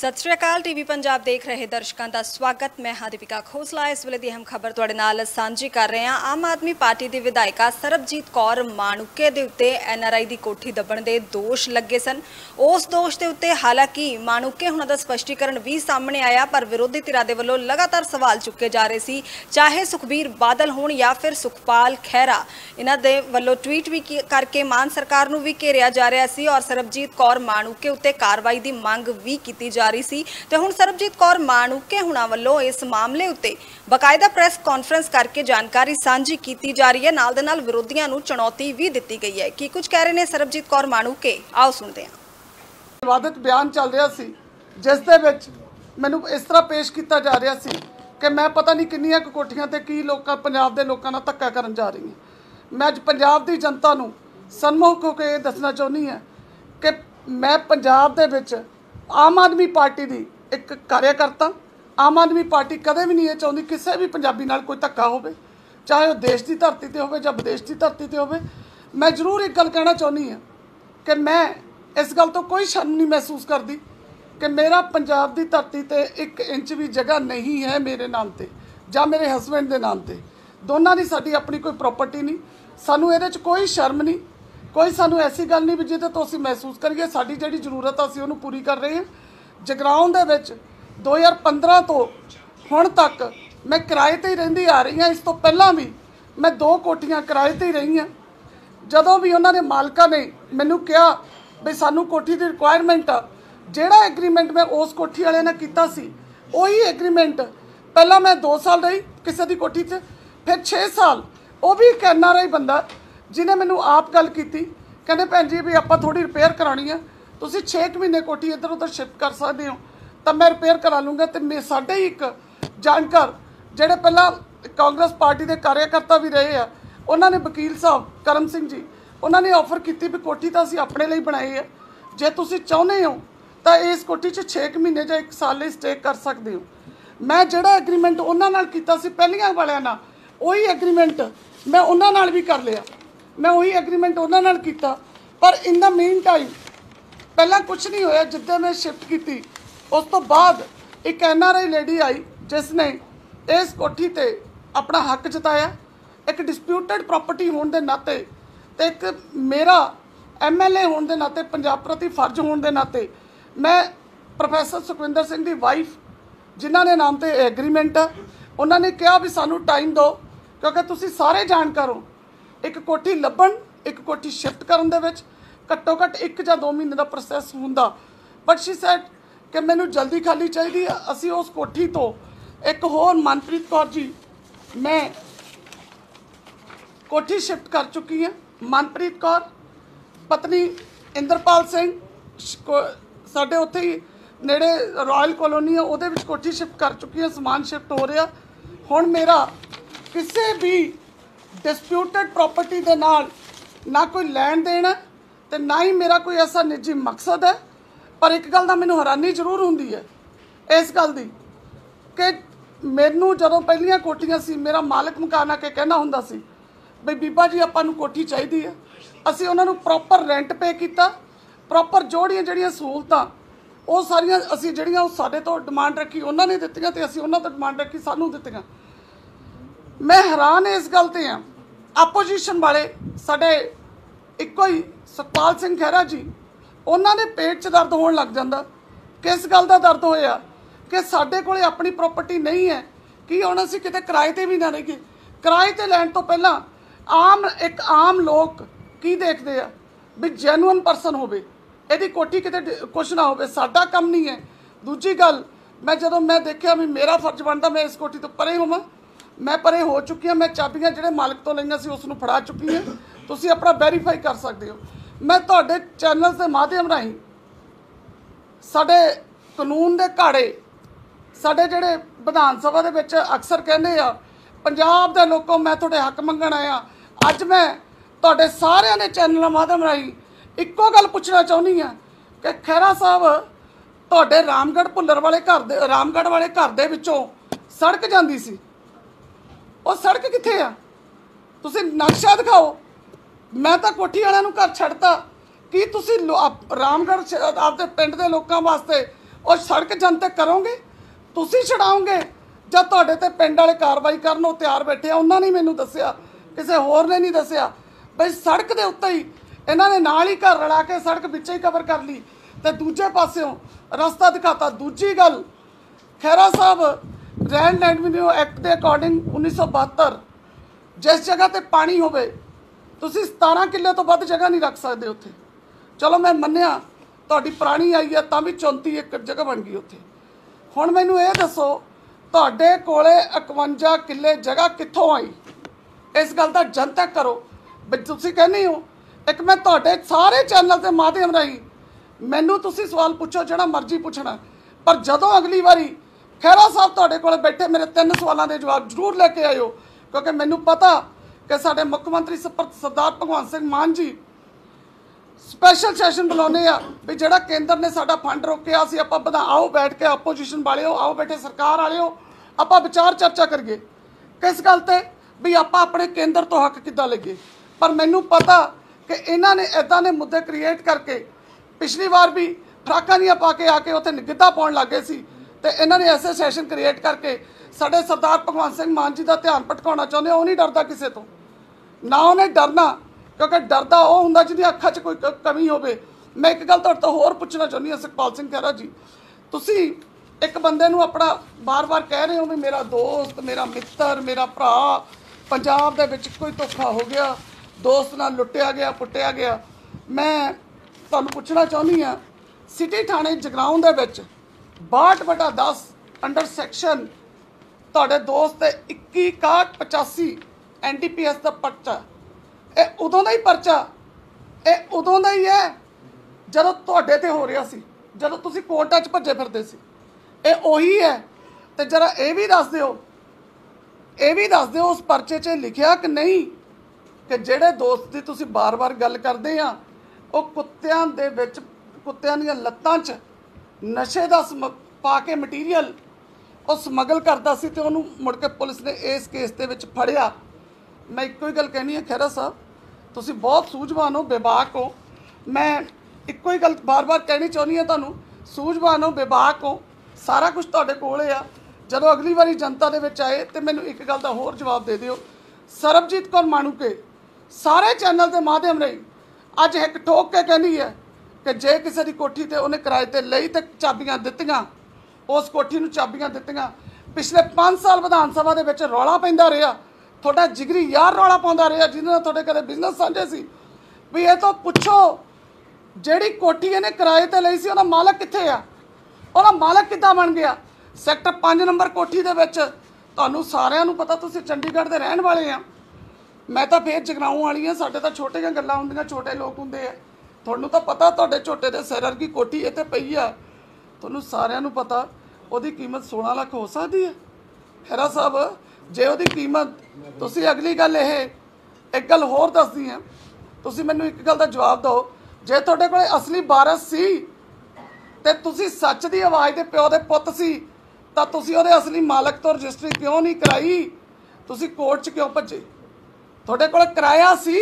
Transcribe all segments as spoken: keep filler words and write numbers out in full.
सत श्रीकाल टीवी पंजाब देख रहे दर्शकों का स्वागत। मैं हरदीपिका खोसला। इस वेले की अहम खबर तुहाडे नाल सांझी कर रहे हैं। आम आदमी पार्टी की विधायिका सरबजीत कौर माणुके दे उत्ते एन आर आई की कोठी दबण के दोष लगे सन। उस दोष के उत्ते हालांकि माणुके हुणां दा स्पष्टीकरण भी सामने आया, पर विरोधी धिरां दे वल्लों लगातार सवाल चुके जा रहे सी। चाहे सुखबीर बादल होण या फिर सुखपाल खैरा, इन्हां दे वल्लों ट्वीट भी करके मान सरकार नूं भी घेरिया जा रहा सी और सरबजीत कौर माणुके उत्ते कार्रवाई की मंग भी की जा रही सी। ते हुण सरबजीत कौर माणुके हुणां वल्लों इस मामले उत्ते बकायदा प्रेस कॉन्फ्रेंस करके जानकारी सांझी कीती जा रही है। नाल दे नाल विरोधियां नूं चुनौती भी दित्ती गई है। की कुछ कह रहे ने सरबजीत कौर माणुके, आओ सुनदे हां। विवादित बयान चल रहा सी जिस दे विच मैनूं इस तरह पेश किया जा रहा सी कि मैं पता नहीं किन्नियां कोठियां ते की लोकां पंजाब दे लोकां नाल धक्का करन जा रही है। मैं अज पंजाब दी जनता नूं सन्मुख हो के दसना चाहुंदी है कि मैं पंजाब दे विच आम आदमी पार्टी की एक कार्यकर्ता। आम आदमी पार्टी कदे भी नहीं चाहती किसी भी पंजाबी नाल कोई धक्का हो, चाहे वह देश की धरती पर हो विदेश की धरती पर हो। मैं जरूर एक गल कहना चाहनी है कि मैं इस गल तो कोई शर्म नहीं महसूस करती कि मेरा पंजाब की धरती पर एक इंच भी जगह नहीं है मेरे नाम से जां मेरे हसबैंड के नाम से। दोनों की साड़ी अपनी कोई प्रॉपर्टी नहीं। सानू इहदे च कोई शर्म नहीं, कोई सानू ऐसी गल नहीं भी जिहदे तो असीं महसूस करिए साडी जिहड़ी जरूरत असीं उहनूं पूरी कर रहे हैं। जगराउन दे विच दो हज़ार पंद्रह तो हुण तक मैं किराए ते ही रहिंदी आ रही हाँ। इस तो पहलां भी मैं दो कोठियां किराए ते ही रही हाँ। जदों भी उन्हां दे मालकां ने मैनूं कहा भी सानूं कोठी दी रिक्वायरमेंट आ, जिहड़ा एग्रीमेंट मैं उस कोठी वाले नाल कीता सी उही एग्रीमेंट पहलां मैं दो साल रही किसी दी कोठी च, फिर छे साल वो भी एक एन आर आई बंदा जिन्हें मैनू आप गल की कहते भैन जी भी आप थोड़ी रिपेयर करानी है, तुसीं छे क महीने कोठी इधर उधर शिफ्ट कर सकते हो तो मैं रिपेयर करा लूँगा। तो मैं साढ़े ही एक जानकार जोड़े पहला कांग्रेस पार्टी के कार्यकर्ता भी रहे हैं, उन्होंने वकील साहब करम सिंह जी उन्होंने ऑफर की भी कोठी तो असीं अपने लिए बनाई है, जे तुसीं चाहते हो तो इस कोठी च छे क महीने जां एक साल लिए स्टे कर सकते हो। मैं जोड़ा एग्रीमेंट उन्होंने नाल कीता सी पहलियां वालियां नाल उही एग्रीमेंट मैं उन्होंने नाल भी कर लिया, मैं वही एग्रीमेंट उन्होंने नाल कीता। पर इन द मेन टाइम पहला कुछ नहीं होया। जिद्दे मैं शिफ्ट की उस तो बाद एक एन आर आई लेडी आई जिसने इस कोठी ते अपना हक जताया। एक डिस्प्यूटेड प्रॉपर्टी होने के नाते ते एक मेरा एम एल ए होने के नाते पंजाब प्रति फर्ज होने के नाते मैं प्रोफैसर सुखमिंदर सिंह की वाइफ जिन्होंने नाम से एग्रीमेंट है उन्होंने कहा भी सानू टाइम दो क्योंकि तुसीं सारे जानकार हो। एक कोठी लभन एक कोठी शिफ्ट करन दे विच घट्टो घट एक जां दो महीने का प्रोसैस हुंदा। बट शी सैड कि मैनूं जल्दी खाली चाहिदी। असीं उस कोठी तो एक होर मनप्रीत कौर जी मैं कोठी शिफ्ट कर चुकी है। मनप्रीत कौर पत्नी इंद्रपाल सिंह साडे उत्थे ही नेड़े रॉयल कॉलोनी है उहदे विच कोठी शिफ्ट कर चुकी है। समान शिफ्ट हो रहा। हुण मेरा किसी भी डिस्प्यूटेड प्रॉपर्टी के नाल ना कोई लैन देन है तो ना ही मेरा कोई ऐसा निजी मकसद है। पर एक गल का मैनूं हैरानी जरूर होंदी है इस गल दी कि मैनूं जदों पहलियां कोठियां सी मेरा मालक मकान आके कहना हुंदा सी भी बीबा जी आपां नूं कोठी चाहीदी है। असीं उन्हां नूं प्रॉपर रेंट पे कीता, प्रॉपर जोड़ियां जिहड़ियां सहूलतां वो सारियां असीं जिहड़ियां वो साडे तो डिमांड रखी उन्हां ने दित्तियां ते असीं उन्हां तो डिमांड रखी सानूं दित्तियां। मैं हैरान इस गल ते आं आपोजिशन वाले साढ़े इको ही सुखपाल सिंह खैरा जी उन्होंने पेट च दर्द होने लग जाता। किस गल का दर्द होया कि साढ़े कोले अपनी प्रॉपर्टी नहीं है कि हुण असीं किते किराए ते भी ना रहिए। किराए ते लैण तो पहला आम एक आम लोग की देखते हैं भी जैनुअन परसन होवे, इहदी कोठी किते कुछ ना होवे, साडा काम नहीं है। दूजी गल मैं जदों मैं देखिया भी मेरा फर्ज बनता मैं इस कोठी तो परे होवां। मैं परे हो चुकी हूँ। मैं चाबियां जिहड़े मालिक तो लईआं सी उसनूं फड़ा चुकी है। तुसीं अपना वैरीफाई कर सकते हो। मैं तुहाडे चैनल के माध्यम राहीं साडे कानून दे घाड़े साडे जिहड़े विधान सभा दे विच अक्सर कहंदे आ पंजाब दे लोगों मैं तुहाडे हक मंगण आया। अज मैं तुहाडे सारिआं दे चैनल माध्यम राहीं इक्को गल पुछना चाहुंदी आ कि खैरा साहब तुहाडे रामगढ़ भुल्लर वाले घर दे रामगढ़ वाले घर दे विचों सड़क जांदी सी, वो सड़क कित्थे आ? तुसीं नक्शा दिखाओ। मैं तो कोठी वालियां नूं घर छड्डता कि तुसीं रामगढ़ आपदे पिंड दे लोकां वास्ते और सड़क जनतक करोगे तुसीं छड़ाओगे जां तुहाडे ते पिंड वाले कार्रवाई करन ओ तैयार बैठे आ। उन्हां ने मैनूं दस्सिया, किसी होर ने नहीं दस्सिया बई सड़क दे उत्ते ही इन्हां ने नाल ही घर रला के सड़क विच ही कवर कर ली ते दूजे पासों रस्ता दिखाता। दूजी गल खैरा साहब लैंड रेवेन्यू एक्ट के अकॉर्डिंग उन्नीस सौ बहत्तर जिस जगह पर पानी हो सतारा किले तो वध जगह नहीं रख सकते उत्थे। चलो मैं मन्निया तुहाडी पुरानी आई है तां भी चौंती एकड़ जगह बन गई उत्थे। हुण मैनूं ये दसो तुहाडे कोले इक्यावन किले जगह कित्थों आई? इस गल दा जनतक करो भी तुसीं कहने हो। एक मैं तुहाडे सारे चैनल के माध्यम राही मैनूं तुसीं सवाल पुछो जिहड़ा मर्जी पुछना, पर जदों अगली वारी खैरा साहब तुहाडे कोले बैठे मेरे तीन सवालों के जवाब जरूर लेके आयो, क्योंकि मैनूं पता कि साडे मुख्य मंत्री सरदार भगवंत सिंह मान जी स्पैशल सैशन बुलाने भी जोड़ा केंद्र ने साडा फंड रोकया सी। आपां बदा आओ बैठ के आपोजिशन वाले हो, आओ बैठे सरकार वाले हो, आपां विचार चर्चा करिए किस गल ते भी आपां अपने केंद्र तो हक किद्दां लगे। पर मैनूं पता कि इन्हां ने इदां दे मुद्दे क्रिएट करके पिछली बार भी फराकां दी पा के आके उत्थे निगिद्दा पाउण लग गए सी ते इन्हां ने ऐसे सैशन क्रिएट करके साडे सरदार भगवंत सिंह मान जी का ध्यान भटकाउणा चाहुंदे। उह नहीं डरदा किसे तो, ना उन्हें डरना, क्योंकि डरदा वह होंदा जिहदी अखां 'च कोई कमी होवे। मैं एक गल तुहाडे तो होर पुछना चाहुंदी हां सुखपाल सिंह खैरा जी, तुसीं एक बंदे नूं अपना बार बार कह रहे हो भी मेरा दोस्त, मेरा मित्र, मेरा भरा, पंजाब दे विच कोई धोखा हो गया, दोस्त नाल लुट्टिया गया, पुट्टिया गया। मैं तुहानूं पुछना चाहुंदी हां सिटी थाणे जगराउं दे विच बासठ बटा दस अंडर सैक्शन तुहाडे दोस्त ते इक्की इकसठ पचासी एन डी पी एस का परचा, ये उदों का ही परचा, ये उदों का ही है जदों तुहाडे ते हो रहा सी, जदों तुसीं कोर्टां च भज्जे फिरदे सी, ये उही है। तो जरा ये भी दस दिओ, ये भी दस दिओ उस परचे च लिखिया कि नहीं कि जिहड़े दोस्त दी तुसीं बार बार गल करदे आ वह कुत्तियां दे विच कुत्तियां दीयां लत्तां च नशे दा सम पा के मटीरीअल वह समगल करदा सी ते उहनूं मुड़ के पुलिस ने इस केस दे विच फड़िया। मैं इक्को ही गल कहनी है खैरा साहब तुसी बहुत सूझवान हो, बेबाक हो। मैं इक्को ही गल बार बार कहनी चाहनी है तुहानूं, सूझवान हो, बेबाक हो, सारा कुछ तुहाडे कोले आ। जदों अगली वारी जनता दे विच आए तो मैनूं एक गल दा होर जवाब दे दिओ। सरबजीत कौर माणूके सारे चैनल के माध्यम रही अज एक ठोक के कहनी है कि जे किसी की कोठी ते उहने किराए ते लई ते चाबियां दित्तियां, उस कोठी नूं चाबियां दित्तियां। पिछले पाँच साल विधान सभा दे विच रौला पैंदा रहा, थोड़ा जिगरी यार रौला पाँदा रहा जिन्होंने थोड़े कदे बिजनेस सांझे सी। भी ये तो पुछो जिहड़ी कोठी इहने किराए ते लई सी उहदा मालक कित्थे आ, उहदा मालक किद्दां बन गया? सैक्टर पाँच नंबर कोठी दे विच तुहानूं सारिआं नूं पता, तुसीं चंडीगढ़ दे रहण वाले आ, मैं तां फेर जगराऊं वाली आ, साडे तां छोटियां गल्लां हुंदियां, छोटे लोक हुंदे आ। तुहानूं तां पता तुहाडे छोटे दे सिर वर्गी कोठी इत्थे पई आ, तुहानूं सारिआं नूं पता उहदी कीमत सोलह लख हो सकदी है। खैरा साहब जे उहदी कीमत तुसी अगली गल यह एक गल होर दसदी है, तुसी मैनूं एक गल दा जवाब दो जे तुहाडे कोल असली वारस सी ते तुसी सच दी आवाज़ दे प्यो दे पुत्त सी तां तुसी उहदे असली मालक तो रजिस्ट्री क्यों नहीं कराई? तुसी कोर्ट च क्यों भज्जे? तुहाडे कोल किराया सी,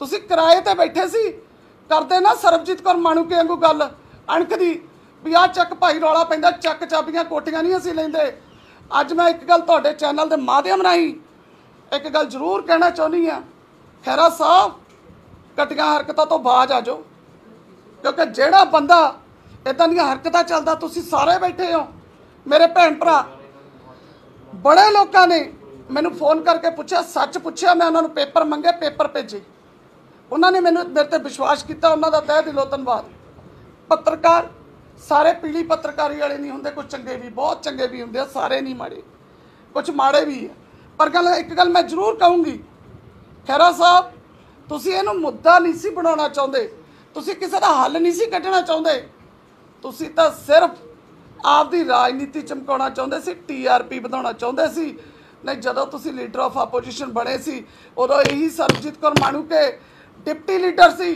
तुसी किराए ते बैठे सी। करदे ना सरबजीत कौर माणूके वांगू गल अणख दी भी आह चक भाई रौला पैंदा, चक चाबियां कोठियां नहीं असीं लैंदे। अज मैं एक गल तुहाडे चैनल के माध्यम राही एक गल जरूर कहना चाहनी है खैरा साहब, घटिया हरकतों तो बाज आ जाओ, क्योंकि जिहड़ा बंदा इदां दीआं हरकतां चलदा तुसीं सारे बैठे हो मेरे भैन भरा। बड़े लोगों ने मैनूं फोन करके पूछा, सच पूछा, मैं उन्होंने पेपर मंगे, पेपर भेजे, उन्होंने मैनूं मेरे ते विश्वास किया, उन्होंने तहे दिलों धन्नवाद। पत्रकार सारे पीली पत्रकारी वाले नहीं होंदे, कुछ चंगे भी, बहुत चंगे भी होंदे, सारे नहीं माड़े, कुछ माड़े भी है। पर गल एक गल मैं जरूर कहूँगी खैरा साहब, तुसीं इहनूं मुद्दा नहीं सी बनाउणा चाहुंदे, तुसीं किसी दा हल नहीं सी कढणा चाहुंदे, तुसीं तां सिर्फ आपदी राजनीति चमकाउणा चाहुंदे सी, टी आर पी वधाउणा चाहुंदे सी। नहीं जदों तुसीं लीडर ऑफ आपोजिशन बने सी उदों यही सरबजीत कौर माणूके डिप्टी लीडर सी,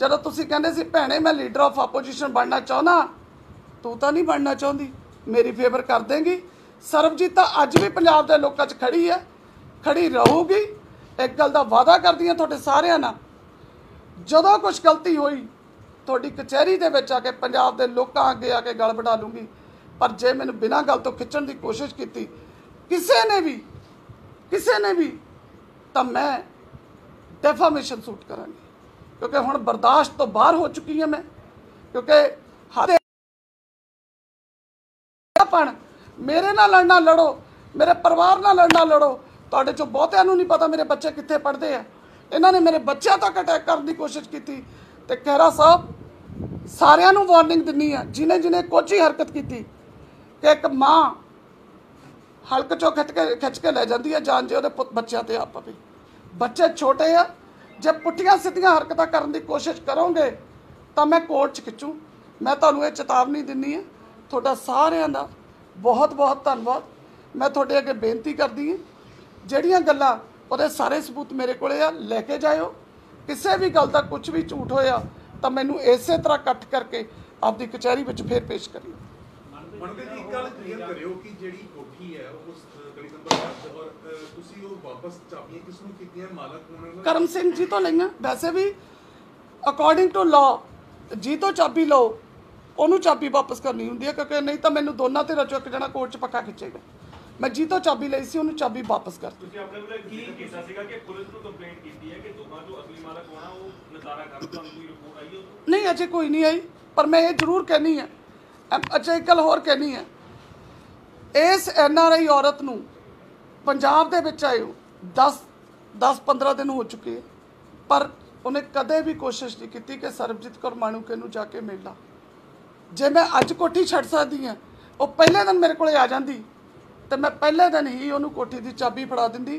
जदों तुसीं कहंदे सी भैणे मैं लीडर ऑफ आपोजिशन बनना चाहुंदा, तू तो नहीं बनना चाहती, मेरी फेवर कर देंगी? सरबजीत तो अज भी पंजाब के लोगों खड़ी है, खड़ी रहूगी। एक गल का वादा करती हूँ थोड़े सारे ना, जदों कुछ गलती हुई ਤੁਹਾਡੀ ਕਚਹਿਰੀ ਦੇ ਵਿੱਚ ਆ ਕੇ ਪੰਜਾਬ ਦੇ ਲੋਕਾਂ ਅੱਗੇ ਆ ਕੇ ਗੱਲ ਵਟਾ ਲੂੰਗੀ। पर जे मैंने बिना गल तो खिंचण की कोशिश की किसी ने भी किसी ने भी तो मैं डेफामेशन सूट करांगी, क्योंकि हुण बर्दाश्त तो बाहर हो चुकी है मैं, क्योंकि हर मेरे नाल लड़ना लड़ो, मेरे परिवार नाल लड़ना लड़ो। तुहाडे चों बहुतिआं नूं नहीं पता मेरे बच्चे कित्थे पढ़दे आ, इन्हां ने मेरे बच्चों तक अटैक करन दी कोशिश की। ते खैरा साहब सारिआं नूं वार्निंग दिंदी आ, जिन्हें जिन्हें कोची हरकत की कि एक माँ हल्क चों खिच के खिच के लै जाती है जान जे उहदे बच्चों ते आप पवे। बच्चे छोटे आ, जे पुठियां सिद्धियां हरकतां करन दी कोशिश करोगे तो मैं कोर्ट च खिचूँ। मैं तुहानूं ये चेतावनी दिंदी आ। तुहाडा सारिआं दा बहुत बहुत धन्नवाद। मैं तुहाडे अगे बेनती करदी आ, ਜਿਹੜੀਆਂ ਗੱਲਾਂ ਉਹਦੇ ਸਾਰੇ ਸਬੂਤ ਮੇਰੇ ਕੋਲੇ ਆ, ਲੈ ਕੇ ਜਾਇਓ। ਕਿਸੇ ਵੀ ਗੱਲ ਦਾ ਕੁਝ ਵੀ ਝੂਠ ਹੋਇਆ ਤਾਂ ਮੈਨੂੰ ਇਸੇ ਤਰ੍ਹਾਂ ਇਕੱਠ ਕਰਕੇ ਆਪਦੀ ਕਚਹਿਰੀ ਵਿੱਚ ਫੇਰ ਪੇਸ਼ ਕਰਿਓ। ਮੰਨਦੇ ਜੀ ਗੱਲ ਕਲੀਅਰ ਕਰਿਓ ਕਿ ਜਿਹੜੀ ਕੋਠੀ ਹੈ ਉਸ ਗਲੀ ਨੰਬਰ ਔਰ ਤੁਸੀਂ ਉਹ ਵਾਪਸ ਚਾਹੀਏ ਕਿਸ ਨੂੰ ਕਿਤਨੀਆਂ ਮਾਲਕ ਹੋਣਗੇ? ਕਰਮ ਸਿੰਘ ਜੀ ਤੋਂ ਲਈਆਂ। ਵੈਸੇ ਵੀ ਅਕੋਰਡਿੰਗ ਟੂ ਲਾਅ ਜੀ ਤੋਂ ਚਾਬੀ ਲਓ, ਉਹਨੂੰ ਚਾਬੀ ਵਾਪਸ ਕਰਨੀ ਹੁੰਦੀ ਹੈ, ਕਿਉਂਕਿ ਨਹੀਂ ਤਾਂ ਮੈਨੂੰ ਦੋਨਾਂ ਤੇ ਰਚੋ ਇੱਕ ਜਣਾ ਕੋਰਟ 'ਚ ਪੱਕਾ ਖਿੱਚੇਗਾ। मैं जी तो चाबी ली सी, उन्हें चाबी वापस कर दी। नहीं अजे कोई नहीं आई, पर मैं ये जरूर कहनी है। अच्छा एक गल होर कहनी है, इस एन आर आई औरत नूं पंजाब दे विच आए दस दस पंद्रह दिन हो चुके है, पर उन्हें कदे भी कोशिश नहीं की कि सरबजीत कौर माणूके नूं जाके मिल ला। जे मैं अज कोठी छड़ सकदी हां, वो पहले दिन मेरे कोले आ जांदी तो मैं पहले दिन ही उन्होंने कोठी की चाबी फड़ा दी।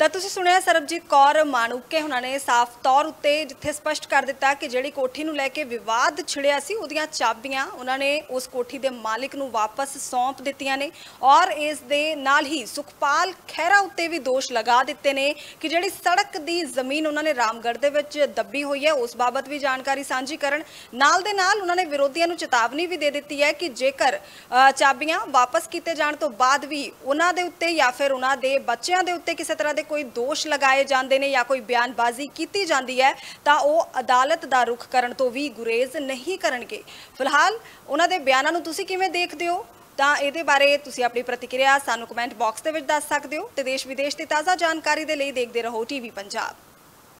तो तुसीं सुनिया सरबजीत कौर माणूके हुणां ने साफ तौर उत्ते जिथे स्पष्ट कर दिता कि जिहड़ी कोठी नूं लैके विवाद छिड़िया सी उहदियां चाबियां उहनां ने उस कोठी दे मालिक नूं वापस सौंप दित्तियां ने। और इस दे नाल ही सुखपाल खैरा उत्ते भी दोष लगा दित्ते ने कि जिहड़ी सड़क दी जमीन उहनां ने रामगढ़ दे विच दब्बी होई है उस बाबत भी जानकारी सांझी करन। नाल दे नाल उहनां ने विरोधियां नूं चेतावनी भी दे दित्ती है कि जेकर चाबियां वापस कीते जाण तों बाद भी उहनां दे उत्ते या फिर उहनां दे बच्चिआं दे उत्ते किसी तरह कोई दोष लगाए जाते हैं या कोई बयानबाजी की जाती है तो वह अदालत का रुख करने तो भी गुरेज नहीं करेंगे। फिलहाल उन्होंने बयानों को तुसीं किवें देखदे हो तो ये बारे तुसीं अपनी प्रतिक्रिया सानू कमेंट बॉक्स दे विच दस सकदे हो। तो देश विदेश की ताज़ा जानकारी दे लई देखदे रहो टीवी पंजाब।